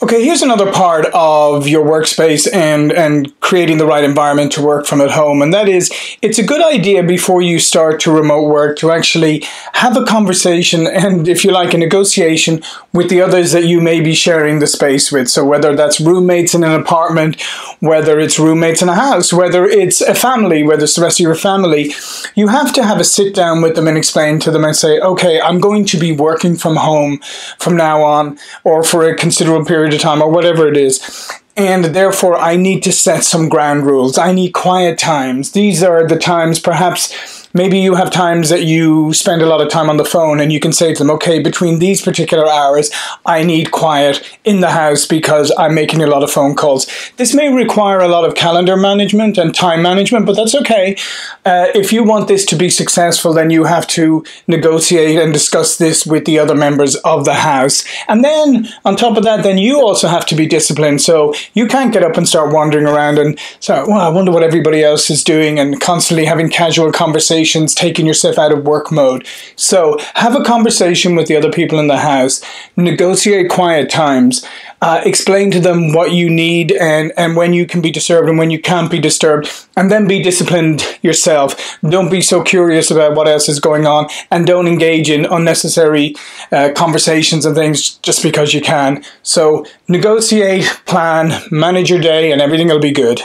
Okay, here's another part of your workspace and creating the right environment to work from at home, and that is, it's a good idea before you start to remote work to actually have a conversation and, if you like, a negotiation with the others that you may be sharing the space with. So whether that's roommates in an apartment, whether it's roommates in a house, whether it's a family, whether it's the rest of your family, you have to have a sit down with them and explain to them and say, okay, I'm going to be working from home from now on, or for a considerable period of time, or whatever it is, and therefore I need to set some ground rules. I need quiet times. These are the times, perhaps, maybe you have times that you spend a lot of time on the phone, and you can say to them, okay, between these particular hours, I need quiet in the house because I'm making a lot of phone calls. This may require a lot of calendar management and time management, but that's okay. If you want this to be successful, then you have to negotiate and discuss this with the other members of the house. And then, on top of that, then you also have to be disciplined. So you can't get up and start wandering around and say, well, I wonder what everybody else is doing, and constantly having casual conversations, taking yourself out of work mode. So have a conversation with the other people in the house, negotiate quiet times, explain to them what you need and when you can be disturbed and when you can't be disturbed, and then be disciplined yourself. Don't be so curious about what else is going on, and don't engage in unnecessary conversations and things just because you can. So negotiate, plan, manage your day, and everything will be good.